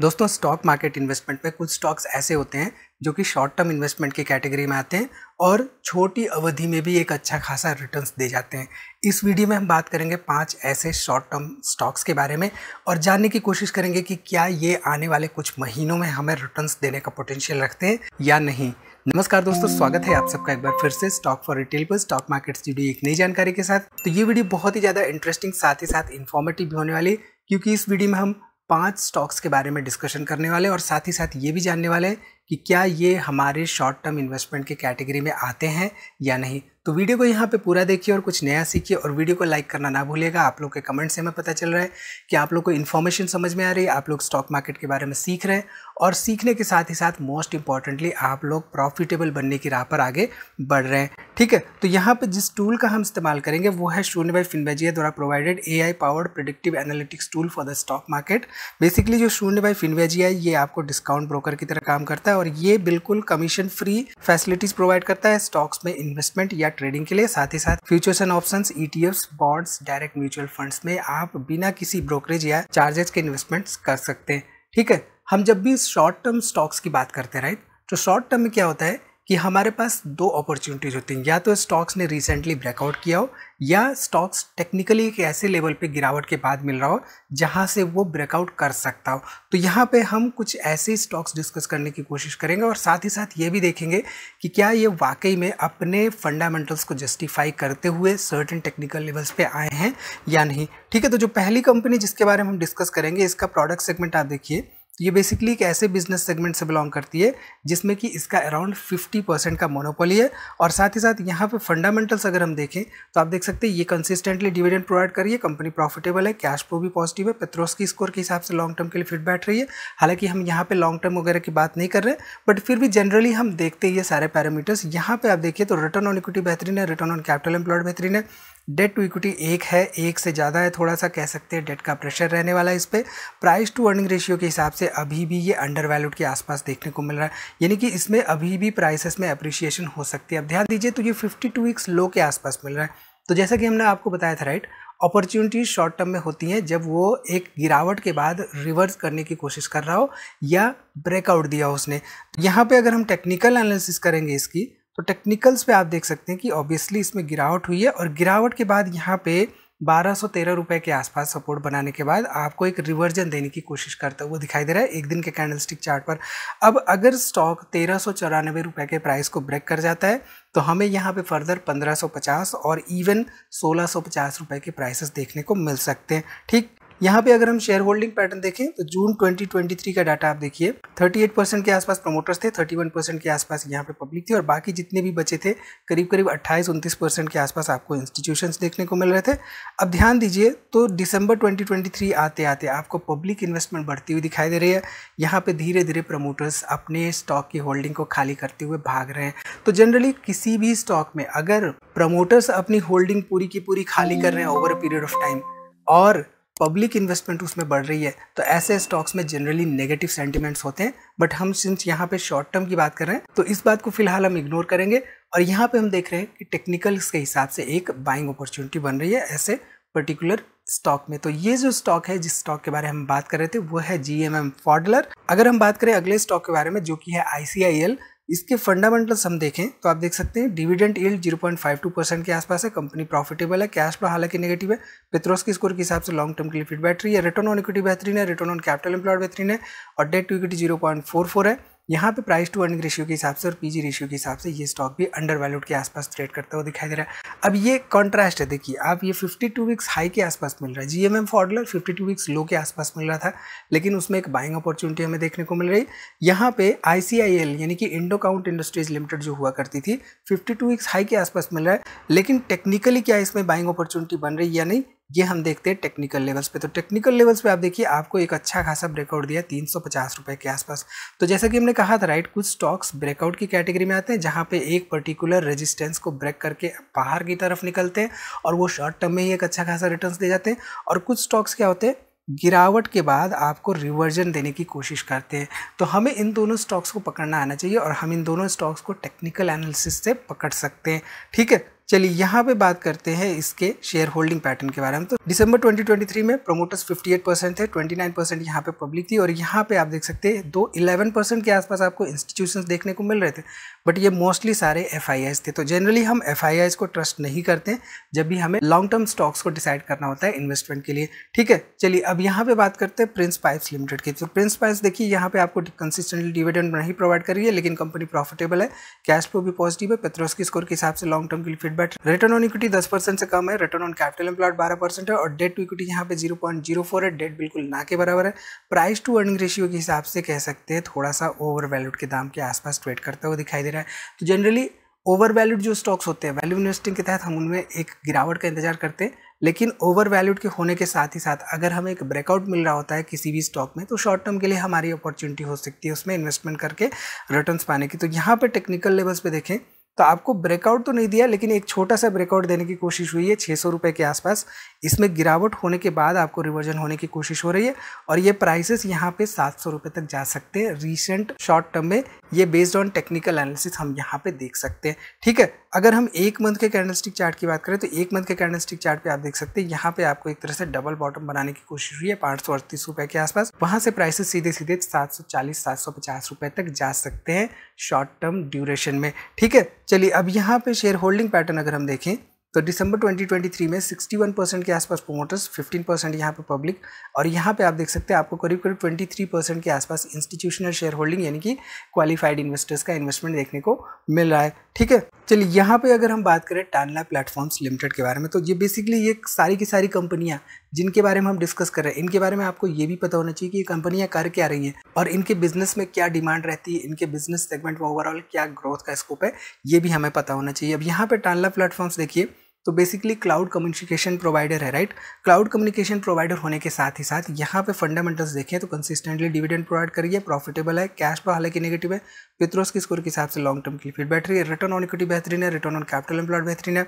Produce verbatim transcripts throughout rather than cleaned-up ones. दोस्तों stock market investment में कुछ स्टॉक्स ऐसे होते हैं जो कि शॉर्ट टर्म इन्वेस्टमेंट की कैटेगरी में आते हैं और छोटी अवधि में भी एक अच्छा खासा रिटर्न्स दे जाते हैं। इस वीडियो में हम बात करेंगे पांच ऐसे शॉर्ट टर्म स्टॉक्स के बारे में और जानने की कोशिश करेंगे कि क्या ये आने वाले कुछ महीनों में हमें रिटर्न्स देने का पोटेंशियल रखते हैं या नहीं। नमस्कार दोस्तों, स्वागत है आप सबका एक बार फिर से स्टॉक फॉर रिटेल पर स्टॉक मार्केट से जुड़ी एक नई जानकारी के साथ। तो ये वीडियो बहुत ही ज़्यादा इंटरेस्टिंग साथ ही साथ इन्फॉर्मेटिव भी होने वाली, क्योंकि इस वीडियो में हम पांच स्टॉक्स के बारे में डिस्कशन करने वाले और साथ ही साथ ये भी जानने वाले हैं कि क्या ये हमारे शॉर्ट टर्म इन्वेस्टमेंट के कैटेगरी में आते हैं या नहीं। तो वीडियो को यहाँ पे पूरा देखिए और कुछ नया सीखिए और वीडियो को लाइक करना ना भूलिएगा। आप लोग के कमेंट से हमें पता चल रहा है कि आप लोग को इन्फॉर्मेशन समझ में आ रही है, आप लोग स्टॉक मार्केट के बारे में सीख रहे हैं और सीखने के साथ ही साथ मोस्ट इंपॉर्टेंटली आप लोग प्रॉफिटेबल बनने की राह पर आगे बढ़ रहे हैं। ठीक है, तो यहाँ पर जिस टूल का हम इस्तेमाल करेंगे वो है शून्य बाई फिनवेजिया द्वारा provided A I powered predictive analytics tool for the stock market. Basically जो शून्य बाई फिनवेजिया है ये आपको डिस्काउंट ब्रोकर की तरह काम करता है और ये बिल्कुल कमीशन फ्री फैसिलिटीज प्रोवाइड करता है स्टॉक्स में इन्वेस्टमेंट या ट्रेडिंग के लिए। साथ ही साथ futures and options, E T Fs, bonds, direct mutual funds में आप बिना किसी ब्रोकरेज या चार्जेस के इन्वेस्टमेंट्स कर सकते हैं। ठीक है, हम जब भी शॉर्ट टर्म स्टॉक्स की बात करते हैं राइट, तो शॉर्ट टर्म में क्या होता है कि हमारे पास दो अपॉर्चुनिटीज होती हैं, या तो स्टॉक्स ने रिसेंटली ब्रेकआउट किया हो या स्टॉक्स टेक्निकली एक ऐसे लेवल पे गिरावट के बाद मिल रहा हो जहां से वो ब्रेकआउट कर सकता हो। तो यहाँ पे हम कुछ ऐसे स्टॉक्स डिस्कस करने की कोशिश करेंगे और साथ ही साथ ये भी देखेंगे कि क्या ये वाकई में अपने फंडामेंटल्स को जस्टिफाई करते हुए सर्टेन टेक्निकल लेवल्स पे आए हैं या नहीं। ठीक है, तो जो पहली कंपनी जिसके बारे में हम डिस्कस करेंगे इसका प्रोडक्ट सेगमेंट आप देखिए, तो ये बेसिकली एक ऐसे बिजनेस सेगमेंट से बिलोंग करती है जिसमें कि इसका अराउंड फिफ्टी परसेंट का मोनोपोली है और साथ ही साथ यहाँ पे फंडामेंटल्स अगर हम देखें तो आप देख सकते हैं ये कंसिस्टेंटली डिविडेंड प्रोवाइड कर रही है, कंपनी प्रॉफिटेबल है, कैश फ्लो भी पॉजिटिव है, पेट्रोस्की स्कोर के हिसाब से लॉन्ग टर्म के लिए फिट बैठ रही है। हालांकि हम यहाँ पर लॉन्ग टर्म वगैरह की बात नहीं कर रहे, बट फिर भी जनरली हम देखते हैं ये सारे पैरामीटर्स। यहाँ पर आप देखिए तो रिटर्न ऑन इक्विटी बेहतरीन है, रिटर्न ऑन कैपिटल एम्प्लॉयड बेहतरीन है, डेट टू इक्विटी एक है, एक से ज़्यादा है, थोड़ा सा कह सकते हैं डेट का प्रेशर रहने वाला है इस पर। प्राइस टू अर्निंग रेशियो के हिसाब से अभी भी ये अंडर वैल्यूड के आसपास देखने को मिल रहा है, यानी कि इसमें अभी भी प्राइसेस में अप्रिशिएशन हो सकती है। अब ध्यान दीजिए तो ये फिफ्टी टू वीक्स लो के आसपास मिल रहा है। तो जैसा कि हमने आपको बताया था राइट, अपॉर्चुनिटीज शॉर्ट टर्म में होती हैं जब वो एक गिरावट के बाद रिवर्स करने की कोशिश कर रहा हो या ब्रेकआउट दिया हो उसने। तो यहाँ पर अगर हम टेक्निकल एनालिसिस करेंगे इसकी तो टेक्निकल्स पे आप देख सकते हैं कि ऑब्वियसली इसमें गिरावट हुई है और गिरावट के बाद यहाँ पे बारह सौ तेरह रुपये के आसपास सपोर्ट बनाने के बाद आपको एक रिवर्जन देने की कोशिश करता है वो दिखाई दे रहा है एक दिन के कैंडलस्टिक चार्ट पर। अब अगर स्टॉक तेरह सौ चौरानवे रुपये के प्राइस को ब्रेक कर जाता है तो हमें यहाँ पे फर्दर पंद्रह सौ पचास और इवन सोलह सौ पचास रुपये के प्राइसेस देखने को मिल सकते हैं। ठीक, यहाँ पे अगर हम शेयर होल्डिंग पैटर्न देखें तो जून ट्वेंटी ट्वेंटी थ्री का डाटा आप देखिए, थर्टी एट परसेंट के आसपास प्रमोटर्स थे, थर्टी वन परसेंट के आसपास यहाँ पे पब्लिक थी और बाकी जितने भी बचे थे करीब करीब अट्ठाईस उनतीस परसेंट के आसपास आपको इंस्टीट्यूशंस देखने को मिल रहे थे। अब ध्यान दीजिए तो दिसंबर ट्वेंटी ट्वेंटी थ्री आते आते आपको पब्लिक इन्वेस्टमेंट बढ़ती हुई दिखाई दे रही है, यहाँ पर धीरे धीरे प्रमोटर्स अपने स्टॉक की होल्डिंग को खाली करते हुए भाग रहे हैं। तो जनरली किसी भी स्टॉक में अगर प्रमोटर्स अपनी होल्डिंग पूरी की पूरी खाली कर रहे हैं over a period of time और पब्लिक इन्वेस्टमेंट उसमें बढ़ रही है तो ऐसे स्टॉक्स में जनरली नेगेटिव सेंटिमेंट्स होते हैं। बट हम सिंस यहाँ पे शॉर्ट टर्म की बात कर रहे हैं तो इस बात को फिलहाल हम इग्नोर करेंगे और यहाँ पे हम देख रहे हैं कि टेक्निकल्स के हिसाब से एक बाइंग अपॉर्चुनिटी बन रही है ऐसे पर्टिकुलर स्टॉक में। तो ये जो स्टॉक है, जिस स्टॉक के बारे में हम बात कर रहे थे वो है जी एम एम फॉडलर। अगर हम बात करें अगले स्टॉक के बारे में जो कि है आई सी आई एल, इसके फंडामेंटल्स हम देखें तो आप देख सकते हैं dividend yield zero point five two percent के आसपास है, कंपनी प्रॉफिटेबल है, कैश फ्लो हालांकि नेगेटिव है, पेट्रोस्की स्कोर के हिसाब से लॉन्ग टर्म के लिए फिट बैटरी है, रिटर्न ऑन इक्विटी बेहतरीन है, रिटर्न ऑन कैपिटल एम्प्लॉयड बेहतरीन है और debt to equity zero point four four है। यहाँ पे प्राइस टू अर्निंग रेशियो के हिसाब से और पी ई रेशियो के हिसाब से ये स्टॉक भी अंडर वैल्यूड के आसपास ट्रेड करता हुआ दिखाई दे रहा है। अब ये कॉन्ट्रास्ट है, देखिए आप ये फिफ्टी टू वीक्स हाई के आसपास मिल रहा है, GMM Pfaudler fifty two weeks low के आसपास मिल रहा था लेकिन उसमें एक बाइंग अपॉर्चुनिटी हमें देखने को मिल रही है। यहाँ पे आई सी आई एल यानी कि इंडो काउंट इंडस्ट्रीज लिमिटेड जो हुआ करती थी फिफ्टी टू वीक्स हाई के आसपास मिल रहा है, लेकिन टेक्निकली क्या इसमें बाइंग अपॉर्चुनिटी बन रही है या नहीं ये हम देखते हैं टेक्निकल लेवल्स पे। तो टेक्निकल लेवल्स पे आप देखिए आपको एक अच्छा खासा ब्रेकआउट दिया तीन सौ पचास रुपये के आसपास। तो जैसा कि हमने कहा था राइट, कुछ स्टॉक्स ब्रेकआउट की कैटेगरी में आते हैं जहाँ पे एक पर्टिकुलर रेजिस्टेंस को ब्रेक करके बाहर की तरफ निकलते हैं और वो शॉर्ट टर्म में ही एक अच्छा खासा रिटर्न दे जाते हैं, और कुछ स्टॉक्स क्या होते हैं गिरावट के बाद आपको रिवर्जन देने की कोशिश करते हैं। तो हमें इन दोनों स्टॉक्स को पकड़ना आना चाहिए और हम इन दोनों स्टॉक्स को टेक्निकल एनालिसिस से पकड़ सकते हैं। ठीक है, चलिए यहाँ पे बात करते हैं इसके शेयर होल्डिंग पैटर्न के बारे में। तो दिसंबर ट्वेंटी ट्वेंटी थ्री में प्रोमोटर्स अट्ठावन परसेंट थे, उनतीस परसेंट यहाँ पे पब्लिक थी और यहाँ पे आप देख सकते हैं दो ग्यारह परसेंट के आसपास आपको इंस्टीट्यूशंस देखने को मिल रहे थे, बट ये मोस्टली सारे एफ आई आईज थे। तो जनरली हम एफ आई आईज को ट्रस्ट नहीं करते हैं जब भी हमें लॉन्ग टर्म स्टॉक्स को डिसाइड करना होता है इन्वेस्टमेंट के लिए, ठीक है। चलिए अब यहाँ पे बात करते हैं प्रिंस पाइप्स लिमिटेड की। तो प्रिंस पाइप्स देखिए यहाँ पे आपको कंसिस्टेंटली डिविडेंड नहीं प्रोवाइड कर रही है, लेकिन कंपनी प्रॉफिटेबल है, कैश फ्लो भी पॉजिटिव है, पेट्रोस्की स्कोर के हिसाब से लॉन्ग टर्म के लिए फिटबैट, रिटर्न ऑन इक्विटी दस परसेंट से कम है, रिटर्न ऑन कैपिटल एम्प्लॉयड बारह परसेंट है और डेट टू इक्विटी यहाँ पे जीरो पॉइंट जीरो फोर है, डेट बिल्कुल ना के बराबर है। प्राइस टू अर्निंग रेशियो के हिसाब से कह सकते हैं थोड़ा सा ओवर वैल्यूड के दाम के आसपास ट्रेड करता हुआ दिखाई दे रहा है। तो जनरली ओवर वैल्यूड जो स्टॉक्स होते हैं वैल्यू इन्वेस्टिंग के तहत हम उनमें एक गिरावट का इंतजार करते हैं, लेकिन ओवर वैल्यूड के होने के साथ ही साथ अगर हमें एक ब्रेकआउट मिल रहा होता है किसी भी स्टॉक में तो शॉर्ट टर्म के लिए हमारी अपॉर्चुनिटी हो सकती है उसमें इन्वेस्टमेंट करके रिटर्न्स पाने की। तो यहाँ पे टेक्निकल लेवल्स पे देखें तो आपको ब्रेकआउट तो नहीं दिया, लेकिन एक छोटा सा ब्रेकआउट देने की कोशिश हुई है छः सौ रुपये के आसपास। इसमें गिरावट होने के बाद आपको रिवर्जन होने की कोशिश हो रही है और ये प्राइसेस यहाँ पे सात सौ रुपये तक जा सकते हैं रीसेंट शॉर्ट टर्म में। ये बेस्ड ऑन टेक्निकल एनालिसिस हम यहाँ पे देख सकते हैं, ठीक है। अगर हम एक मंथ के कैंडलस्टिक चार्ट की बात करें तो एक मंथ के कैंडलस्टिक चार्ट पे आप देख सकते हैं यहाँ पे आपको एक तरह से डबल बॉटम बनाने की कोशिश हुई है पाँच सौ अड़तीस रुपये के आसपास। वहाँ से प्राइसेस सीधे सीधे सात सौ चालीस सात सौ पचास रुपये तक जा सकते हैं शॉर्ट टर्म ड्यूरेशन में, ठीक है। चलिए अब यहाँ पे शेयर होल्डिंग पैटर्न अगर हम देखें तो दिसंबर ट्वेंटी ट्वेंटी थ्री में इकसठ परसेंट के आसपास प्रोमोटर्स, पंद्रह परसेंट यहाँ पे पब्लिक और यहाँ पे आप देख सकते हैं आपको करीब करीब तेईस परसेंट के आसपास इंस्टीट्यूशनल शेयर होल्डिंग यानी कि क्वालिफाइड इन्वेस्टर्स का इन्वेस्टमेंट देखने को मिल रहा है, ठीक है। चलिए यहाँ पे अगर हम बात करें टानला प्लेटफॉर्म्स लिमिटेड के बारे में तो ये बेसिकली ये सारी की सारी कंपनियाँ जिनके बारे में हम डिस्कस कर रहे हैं इनके बारे में आपको ये भी पता होना चाहिए कि ये कंपनियाँ कर क्या रही हैं और इनके बिजनेस में क्या डिमांड रहती है, इनके बिजनेस सेगमेंट में ओवरऑल क्या ग्रोथ का स्कोप है, ये भी हमें पता होना चाहिए। अब यहाँ पे टानला प्लेटफॉर्म्स देखिए तो बेसिकली क्लाउड कम्युनिकेशन प्रोवाइडर है, राइट। क्लाउड कम्युनिकेशन प्रोवाइडर होने के साथ ही साथ यहाँ पे फंडामेंटल्स देखें तो कंसिस्टेंटली डिविडेंड प्रोवाइड करी है, प्रॉफिटेबल है, कैश फ्लो हालांकि नेगेटिव है, पेट्रोस के स्कोर के हिसाब से लॉन्ग टर्म की फिट बैठ रही है, रिटर्न ऑन इक्विटी बेहतरीन है, रिटर्न ऑन कैपिटल एम्प्लॉयड बेहतरीन है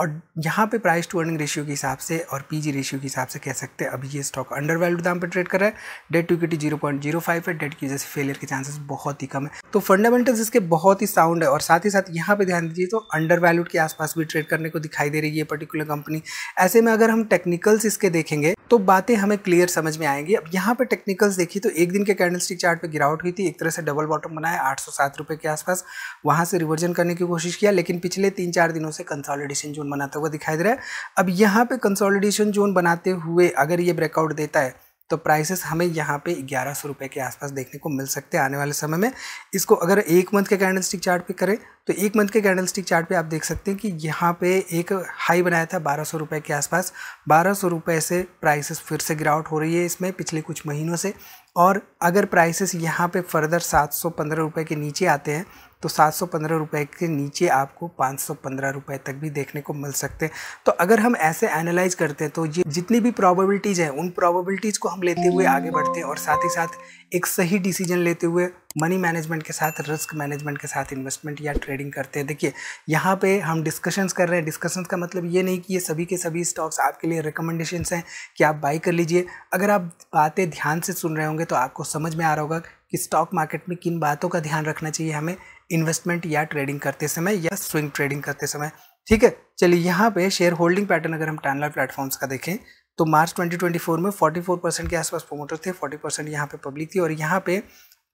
और यहाँ पे प्राइस टू अर्निंग रेशियो के हिसाब से और पीजी रेशियो के हिसाब से कह सकते हैं अभी ये स्टॉक अंडर वैल्यूड दाम पे ट्रेड कर रहा है। Debt to equity zero point zero five है, डेट की वजह से फेलियर के चांसेस बहुत ही कम है। तो फंडामेंटल्स इसके बहुत ही साउंड है और साथ ही साथ यहाँ पे ध्यान दीजिए तो अंडर वैल्यूड के आसपास भी ट्रेड करने को दिखाई दे रही है पर्टिकुलर कंपनी। ऐसे में अगर हम टेक्निकल्स इसके देखेंगे तो बातें हमें क्लियर समझ में आएंगी। अब यहाँ पे टेक्निकल्स देखिए तो एक दिन के कैंडलस्टिक चार्ट पे गिरावट हुई थी, एक तरह से डबल बॉटम बनाया आठ सौ सात रुपये के आसपास, वहाँ से रिवर्जन करने की कोशिश किया, लेकिन पिछले तीन चार दिनों से कंसॉलिडेशन जोन बनाता हुआ दिखाई दे रहा है। अब यहाँ पे कंसोलिडेशन जोन बनाते हुए अगर ये ब्रेकआउट देता है तो प्राइसेस हमें यहाँ पे ग्यारह सौ रुपये के आसपास देखने को मिल सकते हैं आने वाले समय में। इसको अगर एक मंथ के कैंडलस्टिक चार्ट पे करें तो एक मंथ के कैंडलस्टिक चार्ट पे आप देख सकते हैं कि यहाँ पे एक हाई बनाया था बारह सौ रुपये के आसपास, बारह सौ रुपये से प्राइसेस फिर से गिरावट हो रही है इसमें पिछले कुछ महीनों से और अगर प्राइसेस यहाँ पे फर्दर सात सौ पंद्रह रुपये के नीचे आते हैं तो सात सौ पंद्रह रुपये के नीचे आपको पाँच सौ पंद्रह रुपये तक भी देखने को मिल सकते हैं। तो अगर हम ऐसे एनालाइज करते हैं तो ये जितनी भी प्रोबेबिलिटीज़ हैं उन प्रोबेबिलिटीज़ को हम लेते हुए आगे बढ़ते हैं और साथ ही साथ एक सही डिसीजन लेते हुए मनी मैनेजमेंट के साथ, रिस्क मैनेजमेंट के साथ इन्वेस्टमेंट या ट्रेडिंग करते हैं। देखिए यहाँ पे हम डिस्कशंस कर रहे हैं, डिस्कशंस का मतलब ये नहीं कि ये सभी के सभी स्टॉक्स आपके लिए रिकमेंडेशंस हैं कि आप बाई कर लीजिए। अगर आप बातें ध्यान से सुन रहे होंगे तो आपको समझ में आ रहा होगा कि स्टॉक मार्केट में किन बातों का ध्यान रखना चाहिए हमें इन्वेस्टमेंट या ट्रेडिंग करते समय या स्विंग ट्रेडिंग करते समय, ठीक है। चलिए यहाँ पे शेयर होल्डिंग पैटर्न अगर हम टानला प्लेटफॉर्म्स का देखें तो मार्च ट्वेंटी ट्वेंटी फोर में चौवालीस परसेंट के आसपास प्रोमोटर थे, चालीस परसेंट यहाँ पे पब्लिक थी और यहाँ पे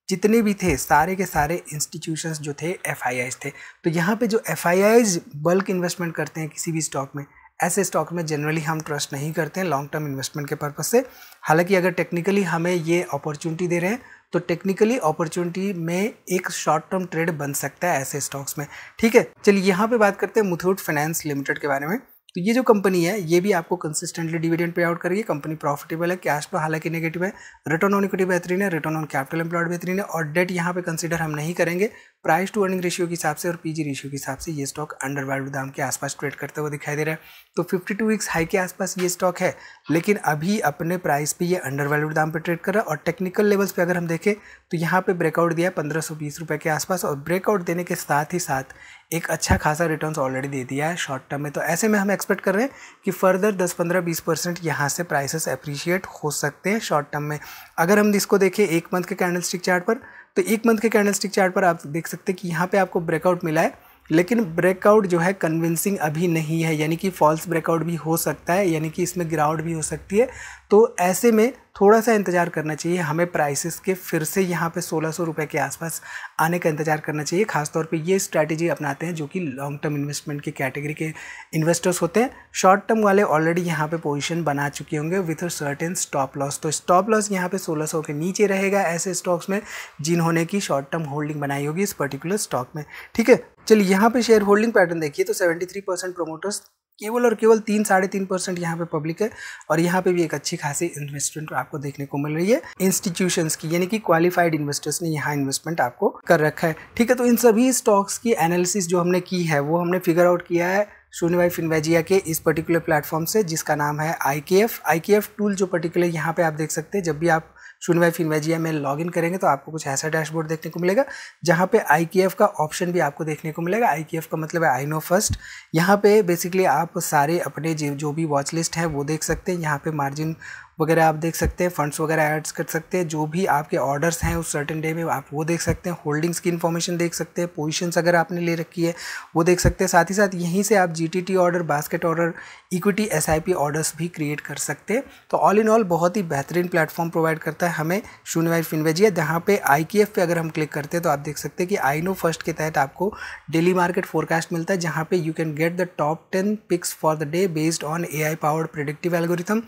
जितने भी थे सारे के सारे इंस्टीट्यूशंस जो थे एफ आई आईज थे। तो यहाँ पे जो F I Is bulk investment करते हैं किसी भी स्टॉक में, ऐसे स्टॉक में जनरली हम ट्रस्ट नहीं करते हैं लॉन्ग टर्म इन्वेस्टमेंट के पर्पज़ से। हालांकि अगर टेक्निकली हमें ये अपॉर्चुनिटी दे रहे हैं तो टेक्निकली अपॉर्चुनिटी में एक शॉर्ट टर्म ट्रेड बन सकता है ऐसे स्टॉक्स में, ठीक है। चलिए यहाँ पे बात करते हैं मुथूट फाइनेंस लिमिटेड के बारे में। तो ये जो कंपनी है ये भी आपको कंसिस्टेंटली डिविडेंड पे आउट कर रही है, कंपनी प्रॉफिटेबल है, कैश फ्लो हालांकि नेगेटिव है, रिटर्न ऑन इक्विटी बेहतरीन है, रिटर्न ऑन कैपिटल एम्प्लॉयड बेहतरीन है और डेट यहाँ पे कंसीडर हम नहीं करेंगे। प्राइस टू अर्निंग रेशियो के हिसाब से और पीजी रेशियो के हिसाब से ये स्टॉक अंडर वैल्यूड दाम के आसपास ट्रेड करते हुए दिखाई दे रहा है। तो बावन वीक्स हाई के आसपास ये स्टॉक है, लेकिन अभी अपने प्राइस पे ये अंडर वैल्यूड दाम पे ट्रेड कर रहा है और टेक्निकल लेवल्स पे अगर हम देखें तो यहाँ पे ब्रेकआउट दिया है पंद्रह सौ बीस रुपये के आसपास और ब्रेकआउट देने के साथ ही साथ एक अच्छा खासा रिटर्न ऑलरेडी दे दिया है शॉर्ट टर्म में। तो ऐसे में हम एक्सपेक्ट कर रहे हैं कि फर्दर दस पंद्रह बीस परसेंट यहाँ से प्राइसेस अप्रिशिएट हो सकते हैं शॉर्ट टर्म में। अगर हम इसको देखें एक मंथ के कैंडलस्टिक चार्ट पर तो एक मंथ के कैंडलस्टिक चार्ट पर आप देख सकते हैं कि यहाँ पे आपको ब्रेकआउट मिला है लेकिन ब्रेकआउट जो है कन्विंसिंग अभी नहीं है, यानी कि फॉल्स ब्रेकआउट भी हो सकता है, यानी कि इसमें गिरावट भी हो सकती है। तो ऐसे में थोड़ा सा इंतज़ार करना चाहिए हमें, प्राइसेस के फिर से यहाँ पे सोलह सौ रुपये के आसपास आने का इंतजार करना चाहिए। खासतौर पे ये स्ट्रैटेजी अपनाते हैं जो कि लॉन्ग टर्म इन्वेस्टमेंट की कैटेगरी के इन्वेस्टर्स होते हैं। शॉर्ट टर्म वाले ऑलरेडी यहाँ पे पोजीशन बना चुके होंगे with a certain stop loss. तो स्टॉप लॉस यहाँ पे सोलह सौ के नीचे रहेगा ऐसे स्टॉक्स में जिन्होंने की शॉर्ट टर्म होल्डिंग बनाई होगी इस पर्टिकुलर स्टॉक में। ठीक है, चलिए यहाँ पे शेयर होल्डिंग पैटर्न देखिए तो सेवेंटी थ्री परसेंट प्रोमोटर्स, केवल और केवल तीन साढ़े तीन परसेंट यहाँ पे पब्लिक है, और यहाँ पे भी एक अच्छी खासी इन्वेस्टमेंट आपको देखने को मिल रही है इंस्टीट्यूशंस की, यानी कि क्वालिफाइड इन्वेस्टर्स ने यहाँ इन्वेस्टमेंट आपको कर रखा है। ठीक है, तो इन सभी स्टॉक्स की एनालिसिस जो हमने की है वो हमने फिगर आउट किया है शून्य बाई फिनवेजिया के इस पर्टिकुलर प्लेटफॉर्म से, जिसका नाम है आई के एफ। आई के एफ टूल जो पर्टिकुलर यहाँ पे आप देख सकते हैं, जब भी आप शून्य बाई फिनवेजिया में लॉगिन करेंगे तो आपको कुछ ऐसा डैशबोर्ड देखने को मिलेगा जहाँ पे आई के एफ का ऑप्शन भी आपको देखने को मिलेगा। आई के एफ का मतलब है आई नो फर्स्ट। यहाँ पे बेसिकली आप सारे अपने जो भी वॉच लिस्ट है वो देख सकते हैं, यहाँ पे मार्जिन वगैरह आप देख सकते हैं, फंड्स वगैरह ऐड्स कर सकते हैं, जो भी आपके ऑर्डर्स हैं उस सर्टेन डे में आप वो देख सकते हैं, होल्डिंग्स की इन्फॉर्मेशन देख सकते हैं, पोजीशंस अगर आपने ले रखी है वो देख सकते हैं। साथ ही साथ यहीं से आप GTT order, basket order, equity SIP orders भी क्रिएट कर सकते हैं। तो ऑल इन ऑल बहुत ही बेहतरीन प्लेटफॉर्म प्रोवाइड करता है हमें शून्य बाई फिनवेजिया, जहाँ पे आई के एफ पे अगर हम क्लिक करते हैं तो आप देख सकते हैं कि आई नो फर्स्ट के तहत आपको डेली मार्केट फोरकास्ट मिलता है, जहाँ पे you can get the top ten picks for the day based on A I powered predictive algorithm.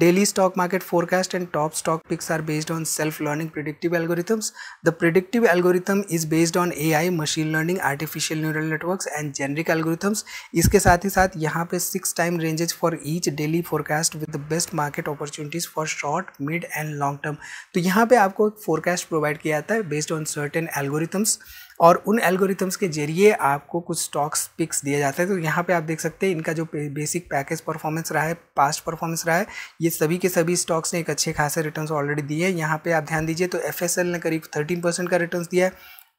Daily stock market forecast and top stock picks are based on self-learning predictive algorithms. The predictive algorithm is based on A I, machine learning, artificial neural networks and generic algorithms. इसके साथ ही साथ यहाँ पे six time ranges for each daily forecast with the best market opportunities for short, mid and long term. तो यहाँ पे आपको एक forecast provide किया जाता है based on certain algorithms, और उन एल्गोरिथम्स के जरिए आपको कुछ स्टॉक्स पिक्स दिया जाता है। तो यहाँ पे आप देख सकते हैं इनका जो बेसिक पैकेज परफॉर्मेंस रहा है, पास्ट परफॉर्मेंस रहा है, ये सभी के सभी स्टॉक्स ने एक अच्छे खासे रिटर्न्स ऑलरेडी दिए हैं। यहाँ पे आप ध्यान दीजिए तो एफ एस एल ने करीब थर्टीन परसेंट का रिटर्न्स दिया है,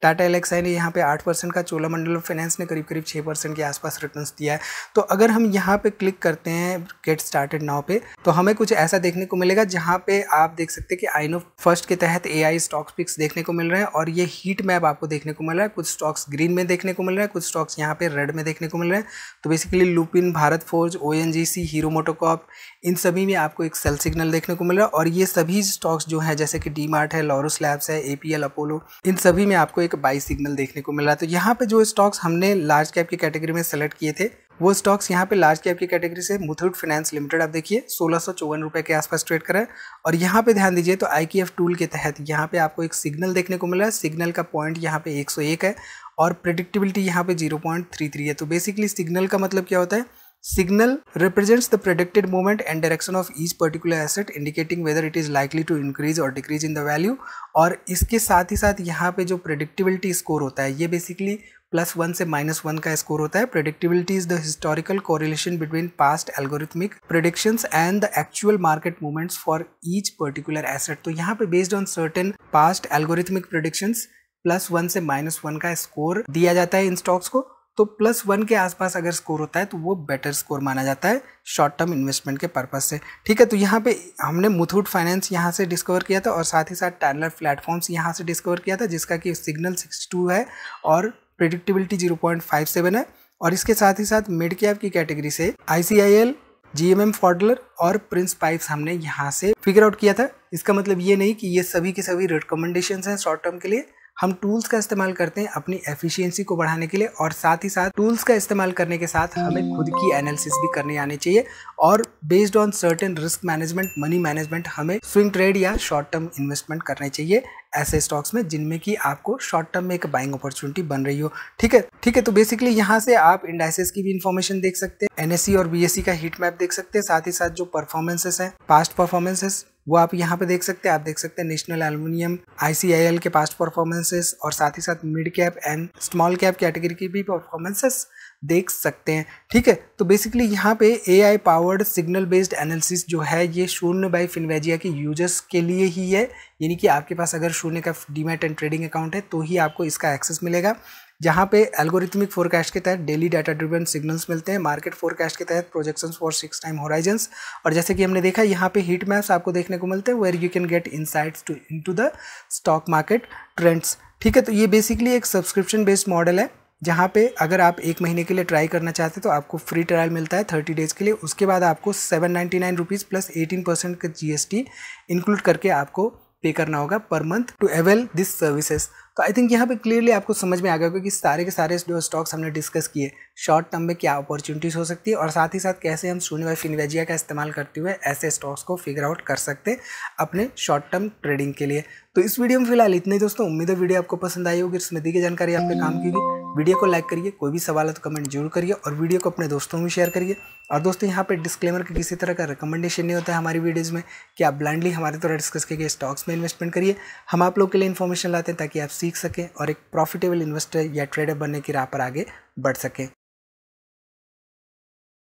टाटा एलेक्स ने यहाँ पे आठ परसेंट का, चोलामंडलम फाइनेंस ने करीब करीब छः परसेंट के आसपास रिटर्न्स दिया है। तो अगर हम यहाँ पे क्लिक करते हैं गेट स्टार्टेड नाउ पे तो हमें कुछ ऐसा देखने को मिलेगा जहाँ पे आप देख सकते हैं कि आई नो फर्स्ट के तहत एआई स्टॉक्स पिक्स देखने को मिल रहे हैं, और ये हीट मैप आपको देखने को मिल रहा है। कुछ स्टॉक्स ग्रीन में देखने को मिल रहा है, कुछ स्टॉक्स यहाँ पे रेड में देखने को मिल रहे हैं। तो basically Lupin, Bharat Forge, O N G C, Hero MotoCorp, इन सभी में आपको एक सेल सिग्नल देखने को मिल रहा है, और ये सभी स्टॉक्स जो है जैसे कि डी मार्ट है, लॉरूस्लैब्स है, ए पी एल, अपोलो, इन सभी में आपको बाई सिग्नल देखने को मिल रहा है। तो यहाँ पे जो स्टॉक्स हमने लार्ज कैप की कैटेगरी में सेलेक्ट किए थे वो स्टॉक्स यहाँ पे लार्ज कैप की कैटेगरी से मुथूट फाइनेंस लिमिटेड आप देखिए सोलह सौ चौवन रुपये के आसपास ट्रेड करा है, और यहाँ पे ध्यान दीजिए तो आई के एफ टूल के तहत यहाँ पे आपको एक सिग्नल देखने को मिल रहा है। सिग्नल का पॉइंट यहाँ पे एक सौ एक है और प्रेडिक्टिबिलिटी यहाँ पे जीरो पॉइंट थ्री थ्री है। तो बेसिकली सिग्नल का मतलब क्या होता है? Signal represents the predicted movement and direction of each particular asset, indicating whether it is likely to increase or decrease in the value। और इसके साथ ही साथ यहाँ पे जो predictability score होता है ये basically प्लस वन से माइनस वन का स्कोर होता है। Predictability is the historical correlation between past algorithmic predictions and the actual market movements for each particular asset. तो यहाँ पे based on certain past algorithmic predictions plus one से minus one का score दिया जाता है इन स्टॉक्स को। तो प्लस वन के आसपास अगर स्कोर होता है तो वो बेटर स्कोर माना जाता है शॉर्ट टर्म इन्वेस्टमेंट के पर्पस से। ठीक है, तो यहाँ पे हमने मुथूट फाइनेंस यहाँ से डिस्कवर किया था, और साथ ही साथ टानला प्लेटफॉर्म्स यहाँ से डिस्कवर किया था, जिसका कि सिग्नल सिक्सटी टू है और predictability zero point five seven है। और इसके साथ ही साथ मिड कैप की कैटेगरी से आईसीआईएल, जीएमएम फॉडलर और प्रिंस पाइप्स हमने यहाँ से फिगर आउट किया था। इसका मतलब ये नहीं कि ये सभी के सभी रिकमेंडेशंस हैं शॉर्ट टर्म के लिए। हम टूल्स का इस्तेमाल करते हैं अपनी एफिशिएंसी को बढ़ाने के लिए, और साथ ही साथ टूल्स का इस्तेमाल करने के साथ हमें खुद की एनालिसिस भी करने आने चाहिए, और based on certain risk management, money management हमें स्विंग ट्रेड या शॉर्ट टर्म इन्वेस्टमेंट करने चाहिए ऐसे स्टॉक्स में जिनमें कि आपको शॉर्ट टर्म में एक बाइंग अपॉर्चुनिटी बन रही हो। ठीक है, ठीक है, तो बेसिकली यहाँ से आप इंडाइसेस की भी इन्फॉर्मेशन देख सकते हैं, एनएसई और बीएसई का हीट मैप देख सकते हैं, साथ ही साथ जो परफॉर्मेंसेस हैं, पास्ट परफॉर्मेंसेस वो आप यहाँ पे देख सकते हैं। आप देख सकते हैं नेशनल एल्युमिनियम, आईसीआईएल के पास्ट परफॉर्मेंसेस, और साथ ही साथ mid cap and small cap category की भी परफॉर्मेंसेस देख सकते हैं। ठीक है, तो बेसिकली यहाँ पे AI powered signal based analysis जो है ये शून्य बाई फिनवेजिया के यूजर्स के लिए ही है, यानी कि आपके पास अगर शून्य का डीमैट एंड ट्रेडिंग अकाउंट है तो ही आपको इसका एक्सेस मिलेगा, जहाँ पे एल्गोरिथमिक फोरकास्ट के तहत डेली डाटा ड्रिवन सिग्नल्स मिलते हैं, मार्केट फोरकास्ट के तहत projections for six time horizons, और जैसे कि हमने देखा यहाँ पे हीट मैप्स आपको देखने को मिलते हैं where you can get insights to into the stock market trends. ठीक है, तो ये बेसिकली एक सब्सक्रिप्शन बेस्ड मॉडल है। जहाँ पे अगर आप एक महीने के लिए ट्राई करना चाहते हैं तो आपको फ्री ट्रायल मिलता है थर्टी डेज़ के लिए। उसके बाद आपको seven ninety nine rupees plus eighteen percent का जी एस टी इंक्लूड करके आपको पे करना होगा per month to avail this services. तो आई थिंक यहाँ पे क्लियरली आपको समझ में आ गया होगा कि सारे के सारे जो स्टॉक्स हमने डिस्कस किए शॉर्ट टर्म में क्या अपॉर्चुनिटीज़ हो सकती है और साथ ही साथ कैसे हम शून्य फिनवेजिया का इस्तेमाल करते हुए ऐसे स्टॉक्स को फिगर आउट कर सकते अपने शॉर्ट टर्म ट्रेडिंग के लिए। तो इस वीडियो में फिलहाल इतने दोस्तों, उम्मीद है वीडियो आपको पसंद आई होगी, इसमें दी गई जानकारी आपके काम की होगी। वीडियो को लाइक करिए, कोई भी सवाल है तो कमेंट जरूर करिए और वीडियो को अपने दोस्तों में शेयर करिए। और दोस्तों यहाँ पे डिस्क्लेमर के किसी तरह का रिकमेंडेशन नहीं होता है हमारी वीडियोज़ में कि आप ब्लाइंडली हमारे द्वारा डिस्कस किए गए स्टॉक्स में इन्वेस्टमेंट करिए। हम आप लोग के लिए इन्फॉर्मेशन लाते हैं ताकि आप सीख सकें और एक प्रॉफिटेबल इन्वेस्टर या ट्रेडर बनने की राह पर आगे बढ़ सकें।